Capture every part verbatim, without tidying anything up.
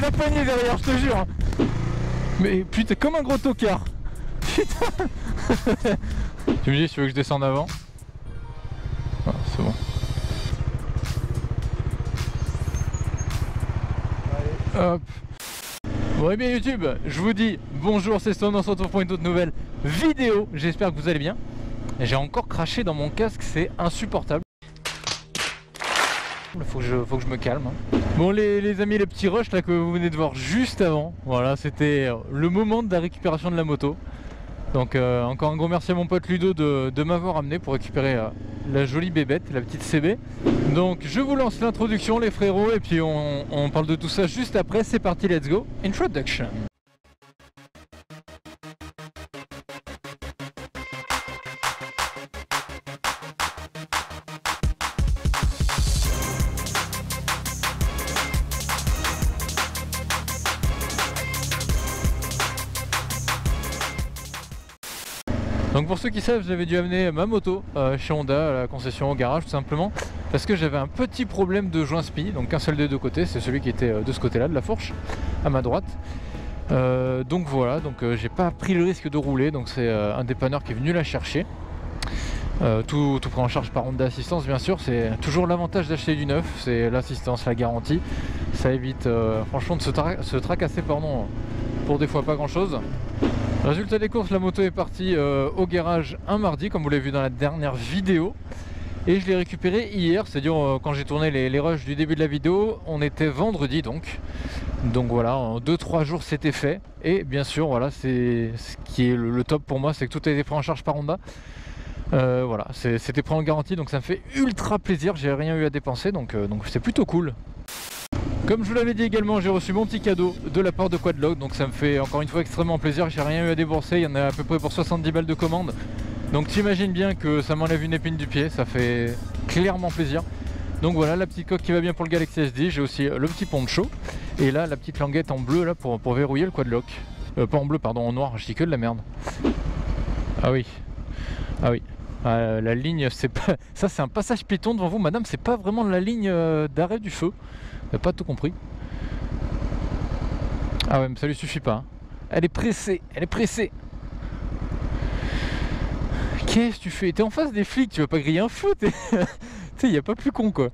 j'ai la poignée derrière, je te jure. Mais putain, comme un gros tocard. Putain. Tu me dis, si tu veux que je descende avant? Ah, c'est bon. Allez. Hop. Bon, et bien YouTube, je vous dis bonjour, c'est Stone, on se retrouve pour une autre nouvelle vidéo. J'espère que vous allez bien. J'ai encore craché dans mon casque, c'est insupportable. Faut que, je, faut que je me calme. Bon les, les amis, les petits rushs là que vous venez de voir juste avant, voilà, c'était le moment de la récupération de la moto. Donc euh, encore un gros merci à mon pote Ludo de, de m'avoir amené pour récupérer euh, la jolie bébête, la petite C B. Donc je vous lance l'introduction les frérots et puis on, on parle de tout ça juste après. C'est parti, let's go. Introduction. Donc pour ceux qui savent, j'avais dû amener ma moto euh, chez Honda à la concession, au garage tout simplement, parce que j'avais un petit problème de joint spi, donc un seul des deux côtés, c'est celui qui était euh, de ce côté là de la fourche, à ma droite. Euh, donc voilà, donc euh, j'ai pas pris le risque de rouler, donc c'est euh, un dépanneur qui est venu la chercher. Euh, tout, tout pris en charge par Honda Assistance bien sûr, c'est toujours l'avantage d'acheter du neuf, c'est l'assistance, la garantie, ça évite euh, franchement de se, tra se tracasser pardon, pour des fois pas grand chose. Résultat des courses, la moto est partie euh, au garage un mardi, comme vous l'avez vu dans la dernière vidéo. Et je l'ai récupérée hier, c'est-à-dire euh, quand j'ai tourné les, les rushs du début de la vidéo, on était vendredi donc. Donc voilà, en deux trois jours c'était fait. Et bien sûr, voilà, c'est ce qui est le, le top pour moi, c'est que tout a été pris en charge par Honda. Euh, voilà, c'était pris en garantie, donc ça me fait ultra plaisir, j'ai rien eu à dépenser, donc euh, donc c'est plutôt cool. Comme je vous l'avais dit également, j'ai reçu mon petit cadeau de la part de Quadlock, donc ça me fait encore une fois extrêmement plaisir, j'ai rien eu à débourser, il y en a à peu près pour soixante-dix balles de commande. Donc t'imagines bien que ça m'enlève une épine du pied, ça fait clairement plaisir. Donc voilà, la petite coque qui va bien pour le Galaxy S dix, j'ai aussi le petit poncho, et là la petite languette en bleu là pour, pour verrouiller le Quadlock. Euh, pas en bleu, pardon, en noir, je dis que de la merde. Ah oui, ah oui. Euh, la ligne, c'est pas... ça c'est un passage piéton devant vous madame, c'est pas vraiment la ligne euh, d'arrêt du feu. J'ai pas tout compris. Ah ouais, mais ça lui suffit pas. Hein. Elle est pressée, elle est pressée. Qu'est-ce que tu fais? T'es en face des flics, tu vas pas griller un feu. Tu sais, il n'y a pas plus con quoi.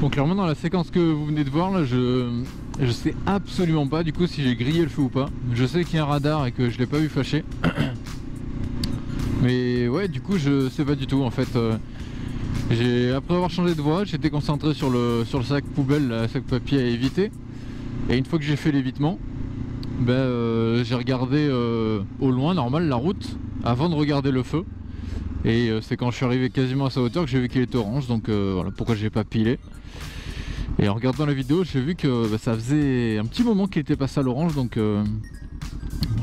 Donc clairement dans la séquence que vous venez de voir là, je, je sais absolument pas du coup si j'ai grillé le feu ou pas. Je sais qu'il y a un radar et que je l'ai pas vu flasher. Mais ouais, du coup je sais pas du tout en fait. Euh, j'ai, après avoir changé de voie, j'étais concentré sur le, sur le sac poubelle, le sac papier à éviter. Et une fois que j'ai fait l'évitement, ben, euh, j'ai regardé euh, au loin, normal, la route avant de regarder le feu. Et euh, c'est quand je suis arrivé quasiment à sa hauteur que j'ai vu qu'il était orange, donc euh, voilà pourquoi j'ai pas pilé. Et en regardant la vidéo, j'ai vu que bah, ça faisait un petit moment qu'il était passé à l'orange, donc euh,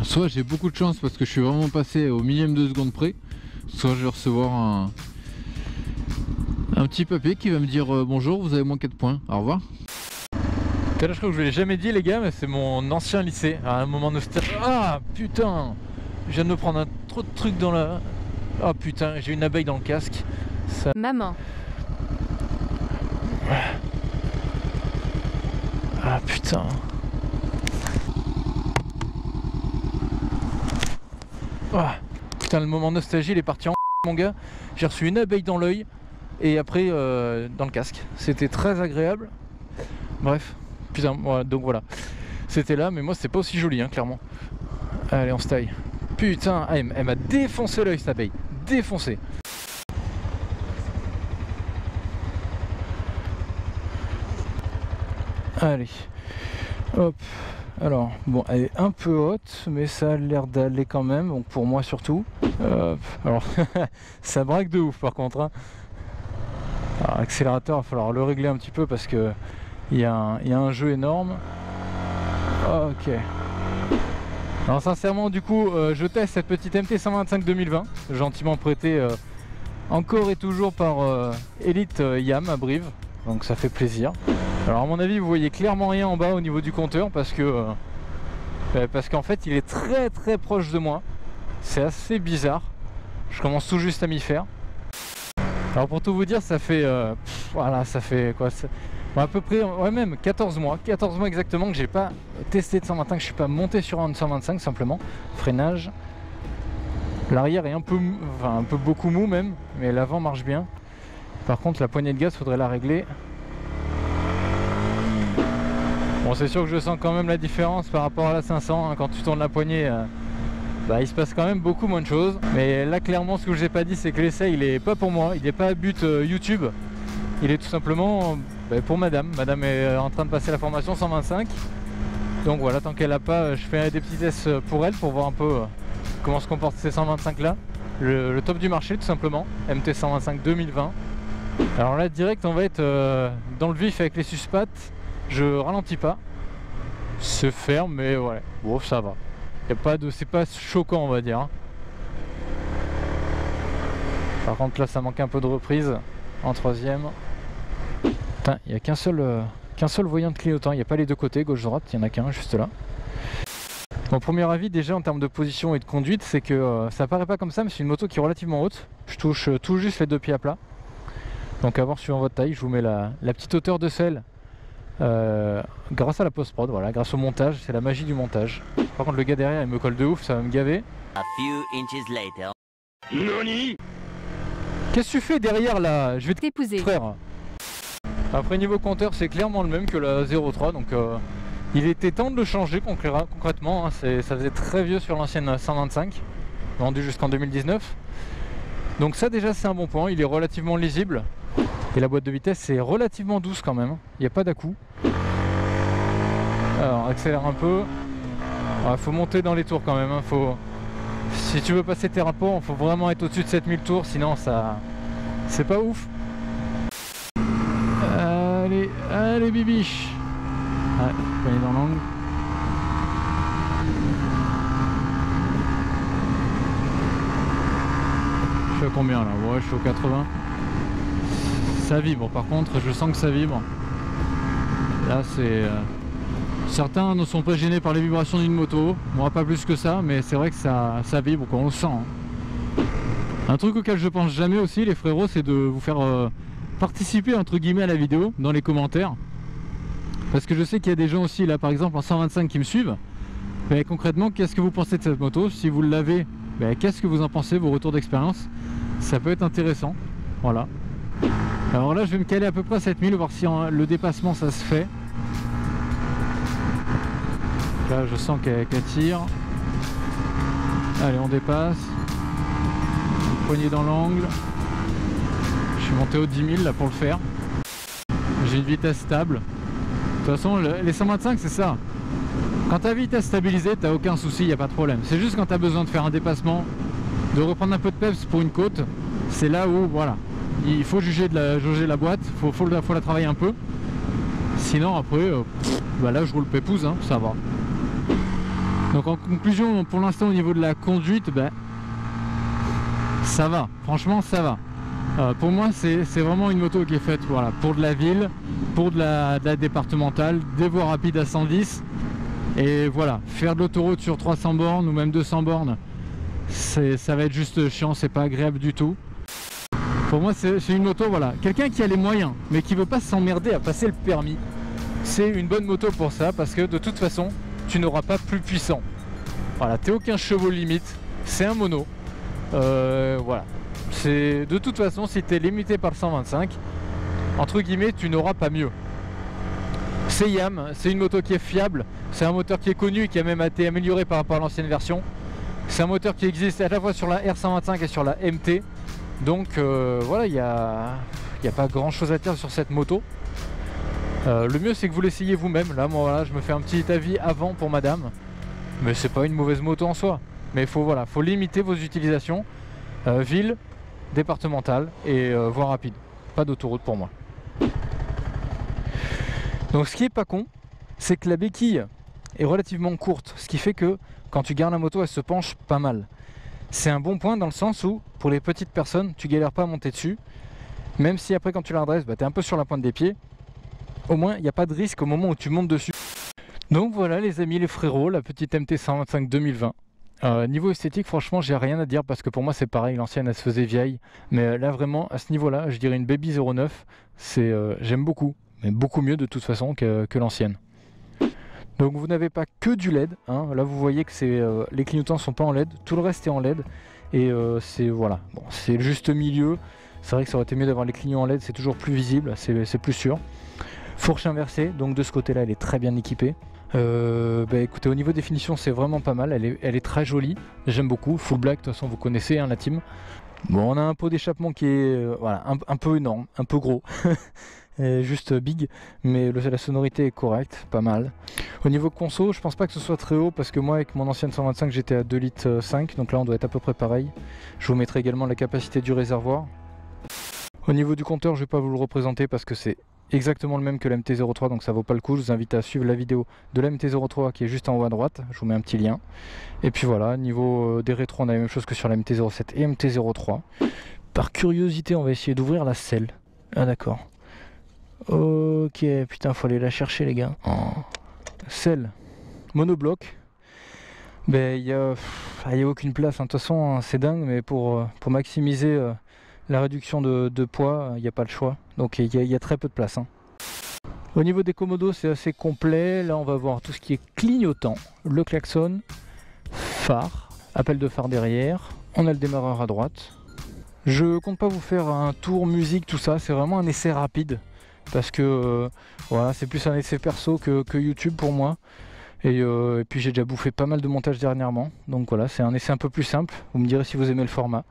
soit j'ai beaucoup de chance parce que je suis vraiment passé au millième de seconde près, soit je vais recevoir un, un petit papier qui va me dire euh, bonjour, vous avez moins quatre points, au revoir. Là, je crois que je ne l'ai jamais dit les gars, mais c'est mon ancien lycée, à un moment nostalgique. Ah putain, je viens de me prendre un trop de trucs dans la... Oh putain, j'ai une abeille dans le casque. Ça... Maman. Ah putain. Oh. Putain, le moment nostalgie, il est parti en mon gars. J'ai reçu une abeille dans l'œil et après euh, dans le casque. C'était très agréable. Bref, putain, donc voilà. C'était là, mais moi c'est pas aussi joli, hein, clairement. Allez, on se taille. Putain, elle, elle m'a défoncé l'œil cette abeille, défoncé. Allez, hop, alors, bon, elle est un peu haute, mais ça a l'air d'aller quand même, donc pour moi surtout. Hop, alors, ça braque de ouf par contre. Hein. Alors, accélérateur, il va falloir le régler un petit peu parce que il y, y a un jeu énorme. Ok. Alors sincèrement du coup euh, je teste cette petite M T cent vingt-cinq deux mille vingt, gentiment prêtée euh, encore et toujours par euh, Elite Yam à Brive, donc ça fait plaisir. Alors à mon avis vous voyez clairement rien en bas au niveau du compteur parce que euh, euh, parce qu'en fait il est très très proche de moi, c'est assez bizarre, je commence tout juste à m'y faire. Alors pour tout vous dire ça fait, euh, pff, voilà ça fait quoi à peu près, ouais même quatorze mois, quatorze mois exactement que j'ai pas testé de cent vingt-cinq, que je suis pas monté sur un cent vingt-cinq simplement. Freinage, l'arrière est un peu, enfin un peu beaucoup mou même, mais l'avant marche bien. Par contre la poignée de gaz faudrait la régler. Bon c'est sûr que je sens quand même la différence par rapport à la cinq cents, hein, quand tu tournes la poignée, euh, bah, il se passe quand même beaucoup moins de choses. Mais là clairement ce que je n'ai pas dit c'est que l'essai il est pas pour moi, il n'est pas à but euh, YouTube. Il est tout simplement bah, pour madame. Madame est en train de passer la formation cent vingt-cinq. Donc voilà, tant qu'elle n'a pas, je fais des petits tests pour elle pour voir un peu comment se comportent ces cent vingt-cinq là. Le, le top du marché tout simplement, M T cent vingt-cinq deux mille vingt. Alors là direct on va être euh, dans le vif avec les suspattes. Je ralentis pas. Se ferme mais ouais, bon, ça va. Y a pas de, c'est pas choquant on va dire. Hein. Par contre là ça manque un peu de reprise en troisième. Il n'y a qu'un seul, euh, qu'un seul voyant de clignotant, il n'y a pas les deux côtés, gauche-droite, il n'y en a qu'un juste là. Mon premier avis déjà en termes de position et de conduite, c'est que euh, ça paraît pas comme ça mais c'est une moto qui est relativement haute. Je touche euh, tout juste les deux pieds à plat. Donc avant suivant votre taille, je vous mets la, la petite hauteur de selle euh, grâce à la post-prod, voilà, grâce au montage, c'est la magie du montage. Par contre le gars derrière il me colle de ouf, ça va me gaver. A few inches later. Noni ? Qu'est-ce que tu fais derrière là? Je vais t'épouser frère. Après niveau compteur c'est clairement le même que la zéro trois, donc euh, il était temps de le changer concrètement, hein, ça faisait très vieux sur l'ancienne cent vingt-cinq, vendue jusqu'en deux mille dix-neuf. Donc ça déjà c'est un bon point, il est relativement lisible. Et la boîte de vitesse est relativement douce quand même, il n'y a pas d'à-coup. Alors accélère un peu, il faut monter dans les tours quand même, hein, faut... si tu veux passer tes rapports il faut vraiment être au-dessus de sept mille tours, sinon ça c'est pas ouf. Allez, allez bibiche. Ouais, poignée dans l'angle. Je suis à combien là? Ouais, je suis au quatre-vingts. Ça vibre par contre, je sens que ça vibre. Là c'est... Certains ne sont pas gênés par les vibrations d'une moto. Moi pas plus que ça, mais c'est vrai que ça, ça vibre, quoi, on le sent. Hein. Un truc auquel je pense jamais aussi les frérots, c'est de vous faire... Euh, participer entre guillemets à la vidéo dans les commentaires, parce que je sais qu'il y a des gens aussi là par exemple en cent vingt-cinq qui me suivent. Mais concrètement qu'est-ce que vous pensez de cette moto? Si vous l'avez, ben, qu'est-ce que vous en pensez, vos retours d'expérience? Ça peut être intéressant, voilà. Alors là je vais me caler à peu près à sept mille, voir si en, le dépassement ça se fait. Là je sens qu'elle qu'elle tire. Allez on dépasse. Poignée dans l'angle. Je suis monté au dix mille là pour le faire. J'ai une vitesse stable. De toute façon, le, les cent vingt-cinq c'est ça. Quand ta vitesse stabilisée, t'as aucun souci, il n'y a pas de problème. C'est juste quand tu as besoin de faire un dépassement, de reprendre un peu de peps pour une côte, c'est là où voilà, il faut juger de la, jauger la boîte, il faut, faut, faut la travailler un peu. Sinon après, euh, bah là je roule pépouze, hein, ça va. Donc en conclusion, pour l'instant au niveau de la conduite, bah, ça va, franchement ça va. Euh, pour moi c'est vraiment une moto qui est faite voilà, pour de la ville, pour de la, de la départementale, des voies rapides à cent dix, et voilà, faire de l'autoroute sur trois cents bornes ou même deux cents bornes, ça va être juste chiant, c'est pas agréable du tout. Pour moi c'est une moto, voilà, quelqu'un qui a les moyens mais qui veut pas s'emmerder à passer le permis, c'est une bonne moto pour ça, parce que de toute façon tu n'auras pas plus puissant. Voilà, t'es aucun chevaux limite, c'est un mono, euh, voilà. De toute façon, si tu es limité par le cent vingt-cinq, entre guillemets, tu n'auras pas mieux. C'est Yam, c'est une moto qui est fiable, c'est un moteur qui est connu, qui a même été amélioré par rapport à l'ancienne version. C'est un moteur qui existe à la fois sur la R cent vingt-cinq et sur la M T. Donc euh, voilà, il n'y a, y a pas grand chose à dire sur cette moto. Euh, le mieux, c'est que vous l'essayez vous-même. Là, moi, voilà, je me fais un petit avis avant pour madame. Mais c'est pas une mauvaise moto en soi. Mais il faut, voilà, faut limiter vos utilisations. Euh, ville, départementale et euh, voie rapide, pas d'autoroute pour moi. Donc ce qui est pas con, c'est que la béquille est relativement courte, ce qui fait que quand tu gardes la moto, elle se penche pas mal. C'est un bon point dans le sens où, pour les petites personnes, tu galères pas à monter dessus, même si après quand tu la redresses, bah, tu es un peu sur la pointe des pieds, au moins il n'y a pas de risque au moment où tu montes dessus. Donc voilà les amis, les frérots, la petite M T cent vingt-cinq deux mille vingt. Euh, niveau esthétique, franchement, j'ai rien à dire parce que pour moi c'est pareil, l'ancienne elle se faisait vieille, mais là vraiment à ce niveau-là, je dirais une Baby zéro neuf, c'est euh, j'aime beaucoup, mais beaucoup mieux de toute façon que, que l'ancienne. Donc vous n'avez pas que du L E D, hein. Là vous voyez que c'est euh, les clignotants sont pas en L E D, tout le reste est en L E D et euh, c'est voilà, bon, c'est le juste milieu. C'est vrai que ça aurait été mieux d'avoir les clignotants en L E D, c'est toujours plus visible, c'est plus sûr. Fourche inversée, donc de ce côté-là elle est très bien équipée. Euh, bah écoutez, au niveau définition c'est vraiment pas mal, elle est, elle est très jolie, j'aime beaucoup, full black de toute façon vous connaissez hein, la team. Bon, on a un pot d'échappement qui est euh, voilà, un, un peu énorme, un peu gros, juste big, mais le, la sonorité est correcte, pas mal. Au niveau conso, je pense pas que ce soit très haut parce que moi avec mon ancienne cent vingt-cinq j'étais à deux litres cinq, donc là on doit être à peu près pareil. Je vous mettrai également la capacité du réservoir. Au niveau du compteur, je vais pas vous le représenter parce que c'est exactement le même que la M T zéro trois, donc ça vaut pas le coup. Je vous invite à suivre la vidéo de la M T zéro trois qui est juste en haut à droite, je vous mets un petit lien. Et puis voilà, niveau des rétros on a la même chose que sur la M T zéro sept et M T zéro trois. Par curiosité on va essayer d'ouvrir la selle. Ah d'accord. Ok, putain, faut aller la chercher les gars. Oh. Selle, monobloc. Ben il n'y a, a aucune place, de toute façon c'est dingue, mais pour, pour maximiser la réduction de, de poids, il n'y a pas le choix, donc il y, y a très peu de place hein. Au niveau des commodos c'est assez complet, là on va voir tout ce qui est clignotant, le klaxon, phare, appel de phare derrière, on a le démarreur à droite. Je compte pas vous faire un tour musique tout ça, c'est vraiment un essai rapide parce que euh, voilà, c'est plus un essai perso que, que YouTube pour moi. Et, euh, et puis j'ai déjà bouffé pas mal de montage dernièrement, donc voilà, c'est un essai un peu plus simple, vous me direz si vous aimez le format.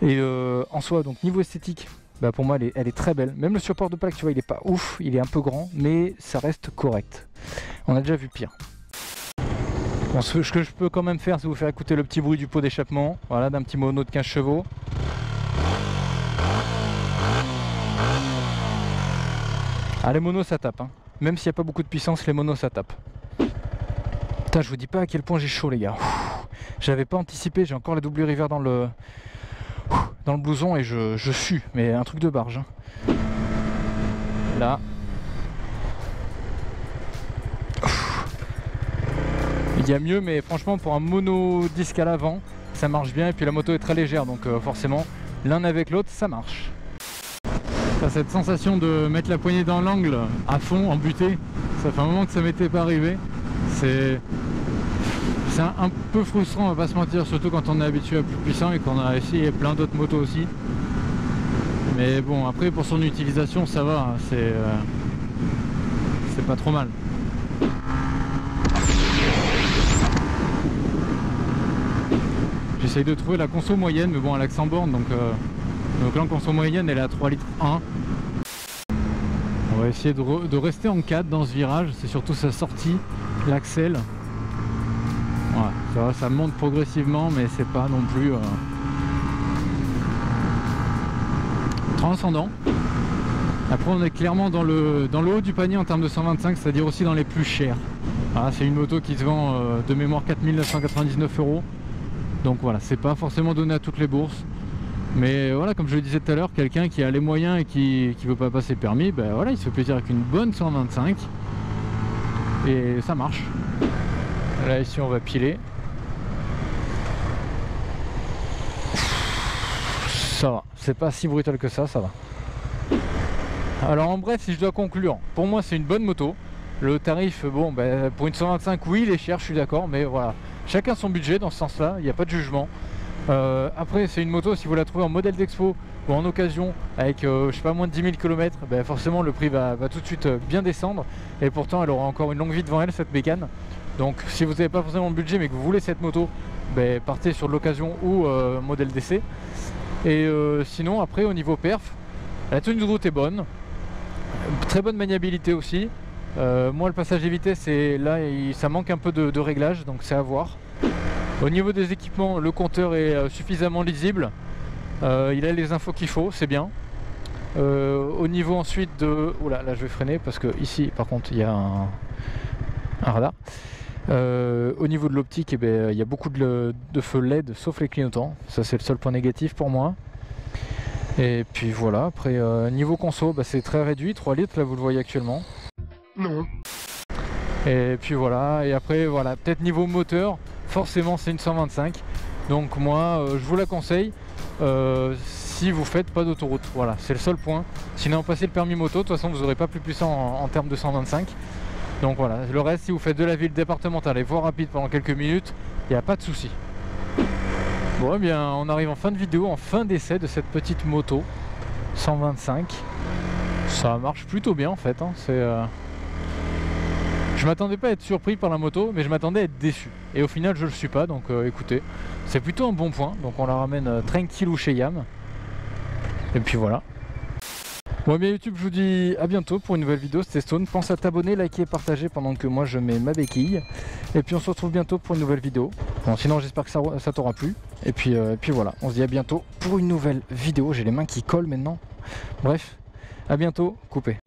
Et euh, en soi, donc niveau esthétique, bah pour moi elle est, elle est très belle. Même le support de plaque, tu vois, il est pas ouf, il est un peu grand, mais ça reste correct. On a déjà vu pire. Bon, ce que je peux quand même faire, c'est vous faire écouter le petit bruit du pot d'échappement, voilà, d'un petit mono de quinze chevaux. Ah, les monos ça tape, hein. Même s'il n'y a pas beaucoup de puissance, les monos ça tape. Putain, je vous dis pas à quel point j'ai chaud les gars. J'avais pas anticipé, j'ai encore la double river dans le... dans le blouson et je, je sue, mais un truc de barge. Là. Ouf. Il y a mieux, mais franchement pour un mono disque à l'avant, ça marche bien et puis la moto est très légère, donc euh, forcément l'un avec l'autre ça marche. T'as cette sensation de mettre la poignée dans l'angle à fond, en butée, ça fait un moment que ça m'était pas arrivé. C'est... C'est un peu frustrant, on va pas se mentir, surtout quand on est habitué à plus puissant et qu'on a essayé plein d'autres motos aussi. Mais bon, après pour son utilisation ça va, c'est euh, c'est pas trop mal. J'essaye de trouver la conso moyenne, mais bon elle a que cent bornes, donc, euh, donc là en conso moyenne elle est à trois litres un. On va essayer de, re de rester en quatre dans ce virage, c'est surtout sa sortie, l'axel. Ça, ça monte progressivement, mais c'est pas non plus euh... transcendant. Après on est clairement dans le, dans le haut du panier en termes de cent vingt-cinq, c'est-à-dire aussi dans les plus chers. Voilà, c'est une moto qui se vend euh, de mémoire quatre mille neuf cent quatre-vingt-dix-neuf euros. Donc voilà, c'est pas forcément donné à toutes les bourses. Mais voilà, comme je le disais tout à l'heure, quelqu'un qui a les moyens et qui ne veut pas passer permis, ben voilà, il se fait plaisir avec une bonne cent vingt-cinq. Et ça marche. Là ici on va piler. Ça va, c'est pas si brutal que ça, ça va. Alors en bref, si je dois conclure, pour moi c'est une bonne moto. Le tarif, bon, ben, pour une cent vingt-cinq, oui, il est cher, je suis d'accord, mais voilà. Chacun son budget dans ce sens-là, il n'y a pas de jugement. Euh, après, c'est une moto, si vous la trouvez en modèle d'expo ou en occasion, avec, euh, je sais pas, moins de dix mille kilomètres, ben, forcément le prix va, va tout de suite bien descendre. Et pourtant, elle aura encore une longue vie devant elle, cette bécane. Donc si vous n'avez pas forcément le budget, mais que vous voulez cette moto, ben, partez sur de l'occasion ou euh, modèle d'essai. Et euh, sinon après au niveau perf, la tenue de route est bonne, très bonne maniabilité aussi. Euh, moi le passage des vitesses, et là il, ça manque un peu de, de réglage, donc c'est à voir. Au niveau des équipements, le compteur est euh, suffisamment lisible, euh, il a les infos qu'il faut, c'est bien. Euh, au niveau ensuite de... Oula, là je vais freiner parce que ici par contre il y a un... un radar. Euh, au niveau de l'optique, eh ben, il y a beaucoup de, de feux L E D sauf les clignotants, ça c'est le seul point négatif pour moi. Et puis voilà, après euh, niveau conso, bah, c'est très réduit, trois litres là vous le voyez actuellement. Non. Et puis voilà, et après voilà, peut-être niveau moteur, forcément c'est une cent vingt-cinq. Donc moi euh, je vous la conseille euh, si vous faites pas d'autoroute, voilà, c'est le seul point. Sinon passez le permis moto, de toute façon vous n'aurez pas plus puissant en, en termes de cent vingt-cinq. Donc voilà, le reste si vous faites de la ville départementale et voie rapide pendant quelques minutes, il n'y a pas de souci. Bon, eh bien on arrive en fin de vidéo, en fin d'essai de cette petite moto cent vingt-cinq. Ça marche plutôt bien en fait, hein. C'est, euh... je m'attendais pas à être surpris par la moto, mais je m'attendais à être déçu. Et au final je le suis pas, donc euh, écoutez, c'est plutôt un bon point. Donc on la ramène euh, tranquillou chez Yam. Et puis voilà. Bon, bien YouTube, je vous dis à bientôt pour une nouvelle vidéo, c'était Stone. Pense à t'abonner, liker et partager pendant que moi je mets ma béquille. Et puis on se retrouve bientôt pour une nouvelle vidéo. Bon, sinon j'espère que ça, ça t'aura plu. Et puis, euh, et puis voilà, on se dit à bientôt pour une nouvelle vidéo. J'ai les mains qui collent maintenant. Bref, à bientôt, coupez.